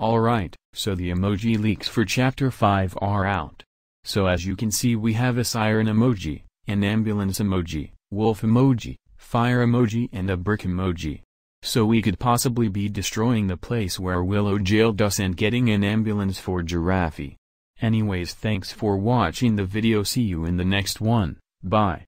Alright, so the emoji leaks for Chapter 5 are out. So as you can see, we have a siren emoji, an ambulance emoji, wolf emoji, fire emoji and a brick emoji. So we could possibly be destroying the place where Willow jailed us and getting an ambulance for Giraffe. Anyways, thanks for watching the video. See you in the next one, bye.